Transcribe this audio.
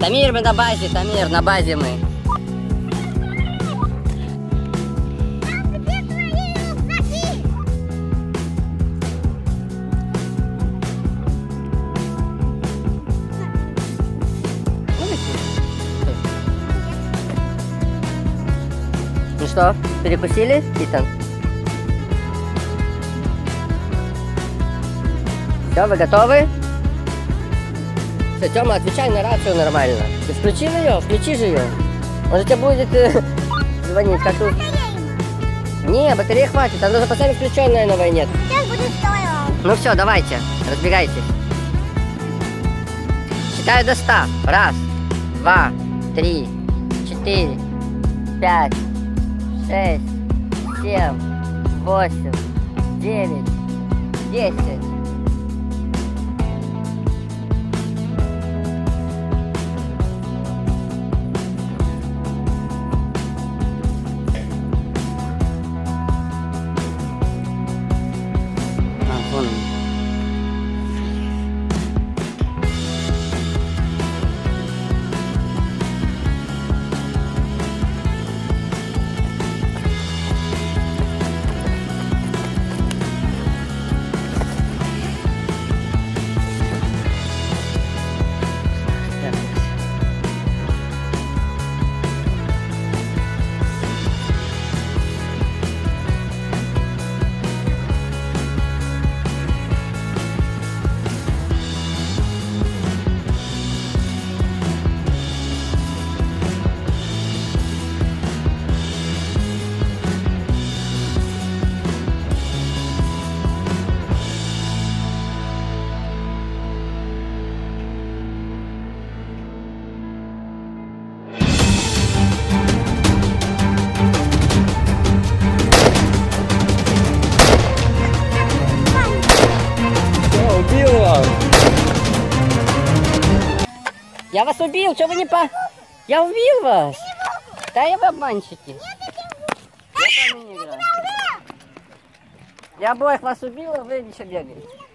Тамир, мы на базе, Тамир, на базе мы. Ну что, перекусили, Итан? Все, вы готовы? Все, Тёма, отвечай на рацию нормально. Ты включил ее? Включи же ее. Он же тебе будет звонить, как тут. Не, батареи хватит, она запасами включенная на войне. Сейчас будет стоило. Ну все, давайте, разбегайтесь. Считаю до 100. 1, 2, 3, 4, 5, 6, 7, 8, 9, 10. Я вас убил, что вы не по... Я убил вас! Да я вы обманщики! Я с вами не играю. Я обоих вас убил, а вы еще бегаете.